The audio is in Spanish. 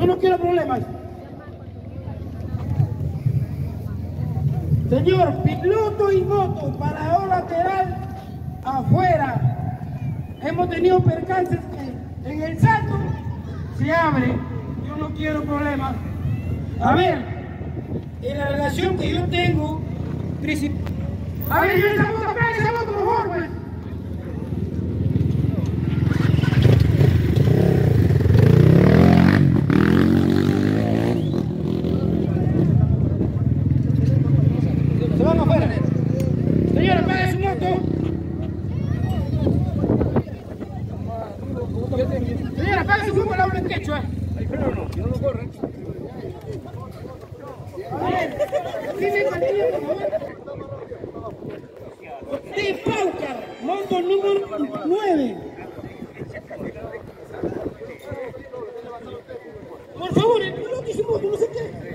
Yo no quiero problemas. Señor, piloto y moto, parador lateral, afuera. Hemos tenido percances que en el salto se abre. Yo no quiero problemas. A ver, en la relación que yo tengo, a ver, yo esa moto, por favor, pues. Señora, paga su fútbol a un quechua. Ay, pero no, no lo corren. A ver, dime contigo, por favor. De Pauca, moto número 9. Por favor, el piloto y su moto, no sé qué.